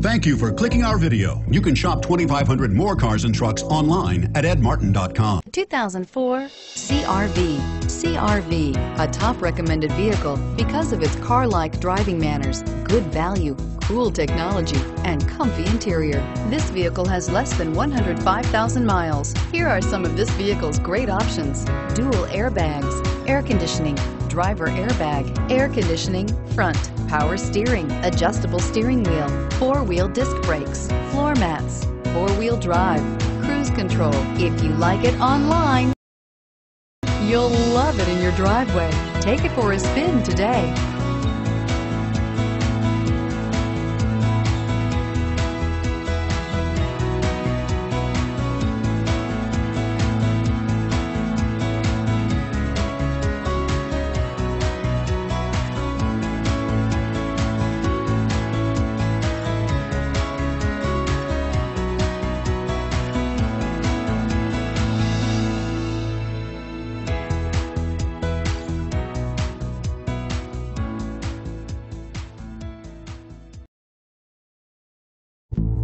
Thank you for clicking our video. You can shop 2,500 more cars and trucks online at edmartin.com. 2004 CR-V. CR-V, a top recommended vehicle because of its car-like driving manners, good value, cool technology, and comfy interior. This vehicle has less than 105,000 miles. Here are some of this vehicle's great options: dual airbags, air conditioning, driver airbag, air conditioning, front, power steering, adjustable steering wheel, four-wheel disc brakes, floor mats, four-wheel drive, cruise control. If you like it online, you'll love it in your driveway. Take it for a spin today.